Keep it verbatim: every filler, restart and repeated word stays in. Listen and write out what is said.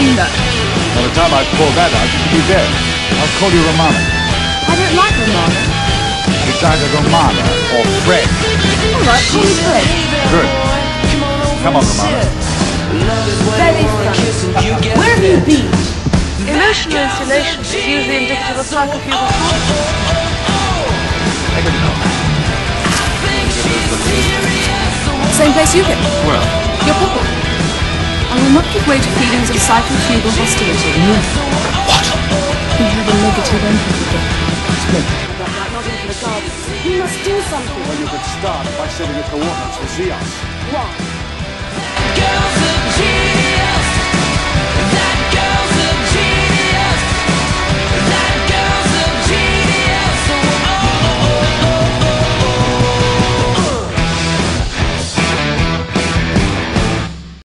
Romanadvoratrelundar. By the time I call that out, you could be dead. I'll call you Romana. I don't like Romana. It's either Romana or Fred. All right, call me Fred. Good. Come on, Romana. Very funny. Where have you been? Emotional insulation is usually indicative of psychophysical fortune. I don't know. Same place you get. Well, your purple. I will not give way to feelings of psychofugal hostility. No. What? We have a negative empathy. Split. That might not enter the garden. We must do something. Well, you could start by sending the coordinates to see us. Why?